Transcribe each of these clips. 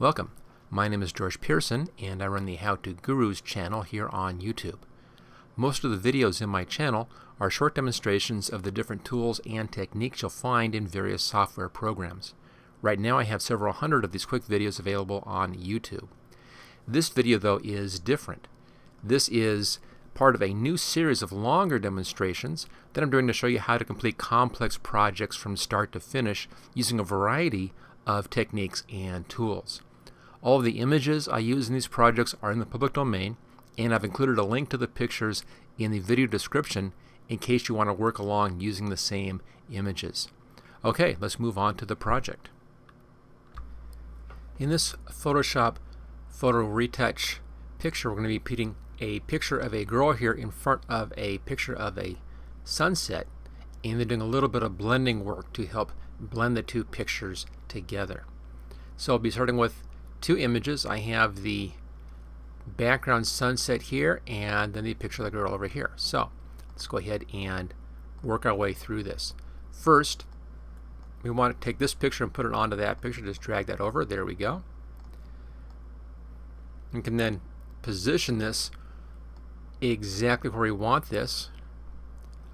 Welcome. My name is George Peirson and I run the How To Gurus channel here on YouTube. Most of the videos in my channel are short demonstrations of the different tools and techniques you'll find in various software programs. Right now I have several hundred of these quick videos available on YouTube. This video though is different. This is part of a new series of longer demonstrations that I'm doing to show you how to complete complex projects from start to finish using a variety of techniques and tools. All of the images I use in these projects are in the public domain, and I've included a link to the pictures in the video description in case you want to work along using the same images. Okay, let's move on to the project. In this Photoshop photo retouch picture, we're going to be putting a picture of a girl here in front of a picture of a sunset, and they're doing a little bit of blending work to help blend the two pictures together. So I'll be starting with two images. I have the background sunset here and then the picture of the girl over here. So let's go ahead and work our way through this. First, we want to take this picture and put it onto that picture. Just drag that over. There we go. You can then position this exactly where we want this.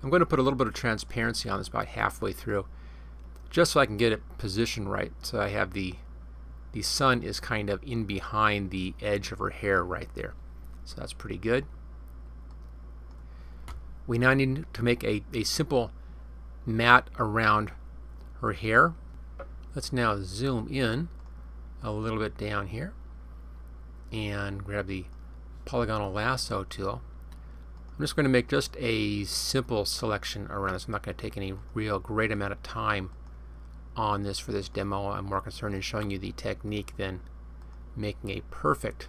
I'm going to put a little bit of transparency on this about halfway through, just so I can get it positioned right. So I have the sun is kind of in behind the edge of her hair right there. So that's pretty good. We now need to make a simple mat around her hair. Let's now zoom in a little bit down here and grab the polygonal lasso tool. I'm just going to make just a simple selection around this. I'm not going to take any real great amount of time on this for this demo. I'm more concerned in showing you the technique than making a perfect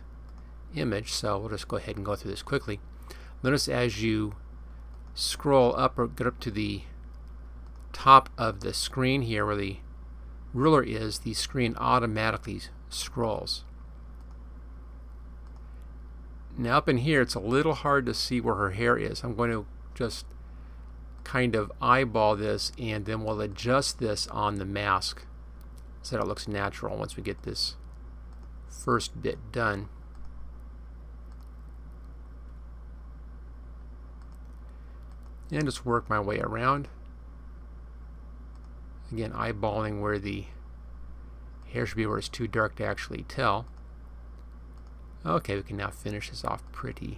image, so we'll just go ahead and go through this quickly. Notice as you scroll up or get up to the top of the screen here where the ruler is, the screen automatically scrolls. Now up in here it's a little hard to see where her hair is. I'm going to just kind of eyeball this, and then we'll adjust this on the mask so that it looks natural once we get this first bit done. And just work my way around. Again, eyeballing where the hair should be, where it's too dark to actually tell. Okay, we can now finish this off pretty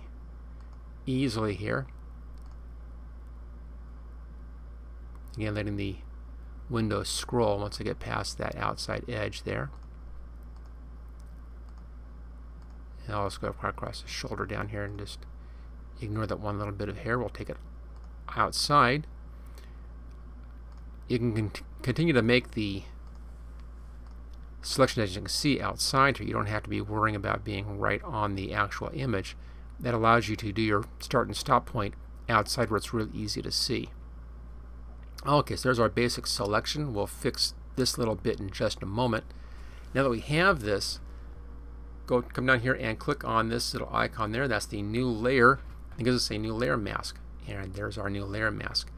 easily here. Again, letting the window scroll once I get past that outside edge there. And I'll just go across the shoulder down here and just ignore that one little bit of hair. We'll take it outside. You can continue to make the selection, as you can see, outside here. You don't have to be worrying about being right on the actual image. That allows you to do your start and stop point outside where it's really easy to see. Okay, so there's our basic selection. We'll fix this little bit in just a moment. Now that we have this, come down here and click on this little icon there. That's the new layer. It gives us a new layer mask, and there's our new layer mask.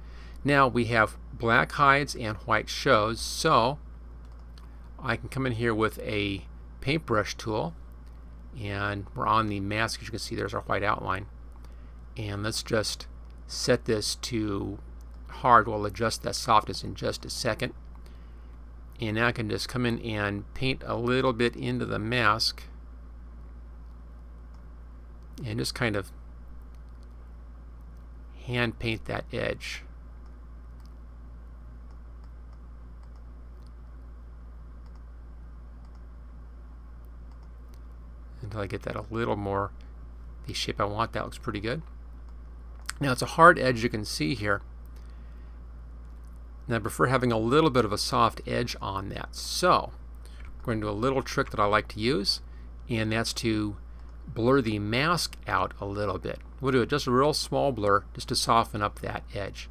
Now we have black hides and white shows, so I can come in here with a paintbrush tool, and we're on the mask. As you can see, there's our white outline, and let's just set this to hard. We'll adjust that softness in just a second. And now I can just come in and paint a little bit into the mask and just kind of hand paint that edge. Until I get that a little more the shape I want. That looks pretty good. Now it's a hard edge, you can see here. And I prefer having a little bit of a soft edge on that. So I'm going to do a little trick that I like to use, and that's to blur the mask out a little bit. We'll do it just a real small blur just to soften up that edge.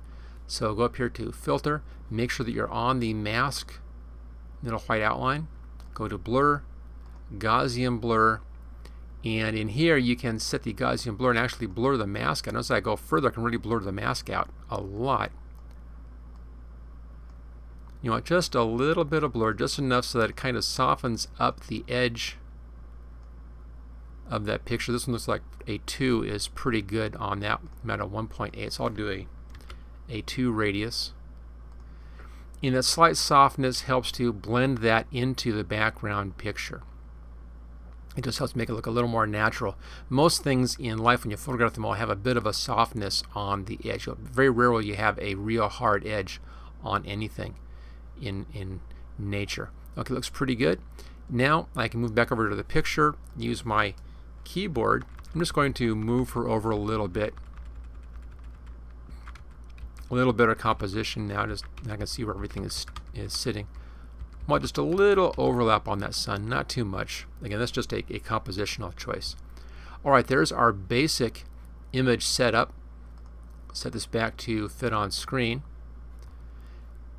So go up here to Filter, make sure that you're on the mask, little white outline. Go to Blur, Gaussian Blur, and in here you can set the Gaussian Blur and actually blur the mask. And as I go further, I can really blur the mask out a lot. You want just a little bit of blur, just enough so that it kind of softens up the edge of that picture. This one looks like a 2 is pretty good on that, about a 1.8, so I'll do a 2 radius. And that slight softness helps to blend that into the background picture. It just helps make it look a little more natural. Most things in life, when you photograph them all, have a bit of a softness on the edge. Very rarely you have a real hard edge on anything in nature. Okay, looks pretty good. Now I can move back over to the picture, use my keyboard. I'm just going to move her over a little bit. A little better composition now. Just I can see where everything is sitting. Well, just a little overlap on that sun, not too much. Again, that's just a compositional choice. Alright, there's our basic image setup. Set this back to fit on screen.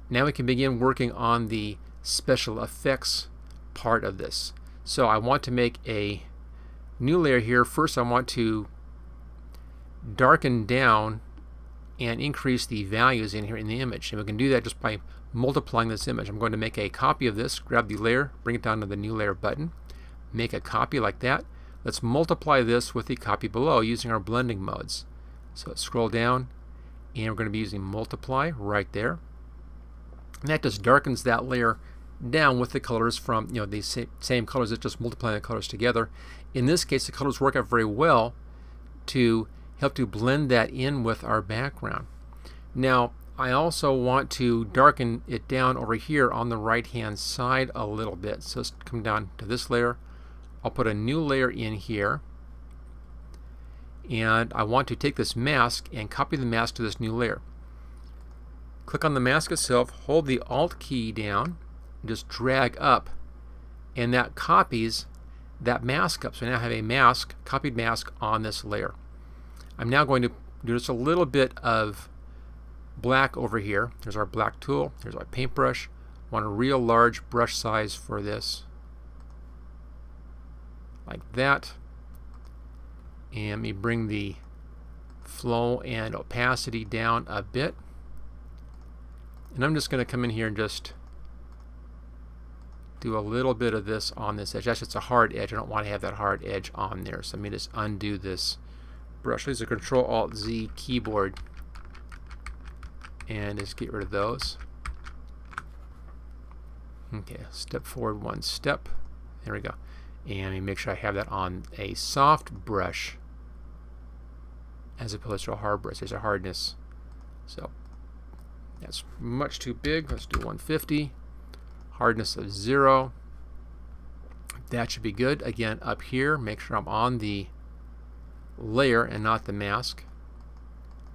Now we can begin working on the special effects part of this. So I want to make a new layer here. First, I want to darken down and increase the values in here in the image. And we can do that just by multiplying this image. I'm going to make a copy of this, grab the layer, bring it down to the new layer button, make a copy like that. Let's multiply this with the copy below using our blending modes. So let's scroll down, and we're going to be using multiply right there. And that just darkens that layer down with the colors from, you know, these same colors. It's just multiplying the colors together. In this case, the colors work out very well to help to blend that in with our background. Now I also want to darken it down over here on the right hand side a little bit. So let's come down to this layer. I'll put a new layer in here, and I want to take this mask and copy the mask to this new layer. Click on the mask itself, hold the Alt key down, and just drag up, and that copies that mask up. So now I have a mask, copied mask on this layer. I'm now going to do just a little bit of black over here. There's our black tool. There's our paintbrush. I want a real large brush size for this. Like that. And let me bring the flow and opacity down a bit. And I'm just going to come in here and just do a little bit of this on this edge. Actually, it's a hard edge. I don't want to have that hard edge on there. So let me just undo this brush. Let's use a Control-Alt-Z keyboard and just get rid of those. Okay, step forward one step. There we go. And let me make sure I have that on a soft brush as opposed to a hard brush. There's a hardness. So that's much too big. Let's do 150. Hardness of 0. That should be good. Again, up here, make sure I'm on the layer and not the mask.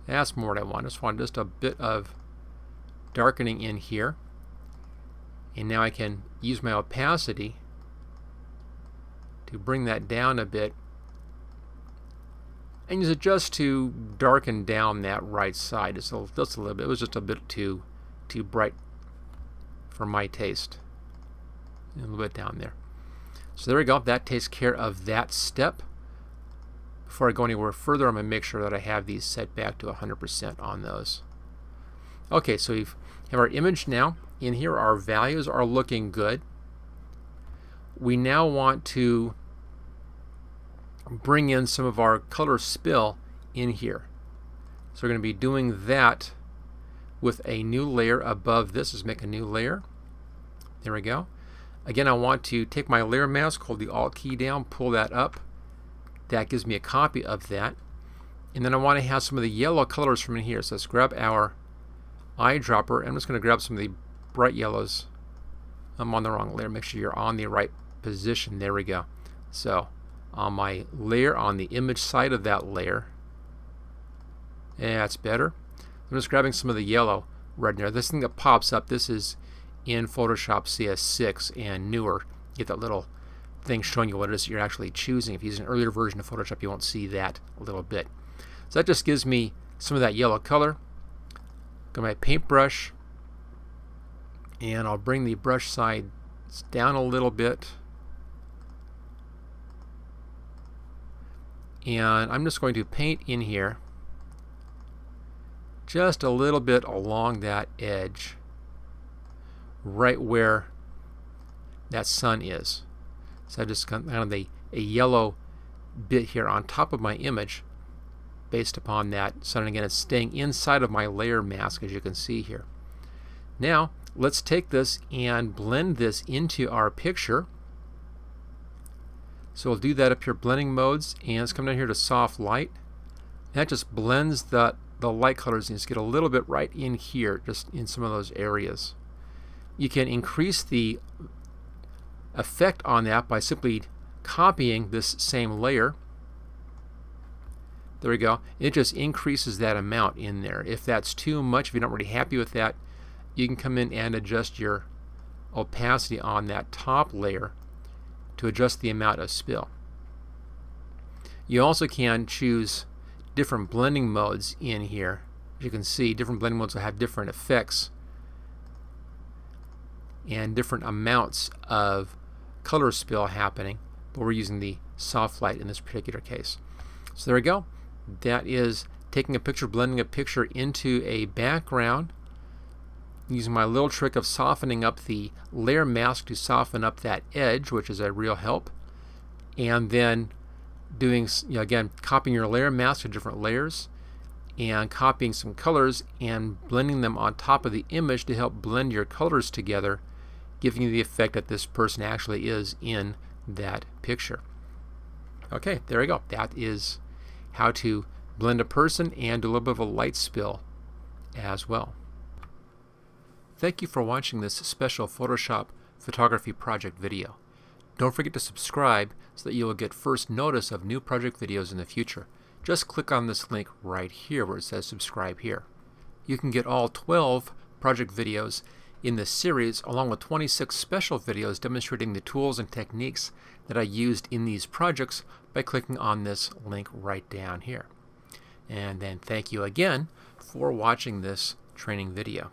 That's more what I want. I just want just a bit of darkening in here. And now I can use my opacity to bring that down a bit and use it just to darken down that right side. It's just a little bit. It was just a bit too bright for my taste. A little bit down there. So there we go. That takes care of that step. Before I go anywhere further, I'm going to make sure that I have these set back to 100% on those. Okay, so we have our image now. In here, our values are looking good. We now want to bring in some of our color spill in here. So we're going to be doing that with a new layer above this. Let's make a new layer. There we go. Again, I want to take my layer mask, hold the Alt key down, pull that up. That gives me a copy of that. And then I want to have some of the yellow colors from in here. So let's grab our eyedropper. I'm just going to grab some of the bright yellows. I'm on the wrong layer. Make sure you're on the right position. There we go. So on my layer, on the image side of that layer. Yeah, that's better. I'm just grabbing some of the yellow right there. This thing that pops up, this is in Photoshop CS6 and newer. Get that little thing showing you what it is you're actually choosing. If you use an earlier version of Photoshop, you won't see that a little bit. So that just gives me some of that yellow color. Go to my paintbrush, and I'll bring the brush sides down a little bit. And I'm just going to paint in here just a little bit along that edge, right where that sun is. So I just got kind of a yellow bit here on top of my image based upon that. So again, it's staying inside of my layer mask, as you can see here. Now let's take this and blend this into our picture. So we'll do that up here, blending modes, and let's come down here to soft light. That just blends the light colors, and just get a little bit right in here, just in some of those areas. You can increase the effect on that by simply copying this same layer. There we go. It just increases that amount in there. If that's too much, if you're not really happy with that, you can come in and adjust your opacity on that top layer to adjust the amount of spill. You also can choose different blending modes in here. As you can see, different blending modes will have different effects and different amounts of color spill happening, but we're using the soft light in this particular case. So there we go. That is taking a picture, blending a picture into a background, using my little trick of softening up the layer mask to soften up that edge, which is a real help, and then doing, you know, again, copying your layer mask to different layers and copying some colors and blending them on top of the image to help blend your colors together, giving you the effect that this person actually is in that picture. Okay, there we go. That is how to blend a person and do a little bit of a light spill as well. Thank you for watching this special Photoshop photography project video. Don't forget to subscribe so that you will get first notice of new project videos in the future. Just click on this link right here where it says subscribe here. You can get all 12 project videos in this series along with 26 special videos demonstrating the tools and techniques that I used in these projects by clicking on this link right down here. And then thank you again for watching this training video.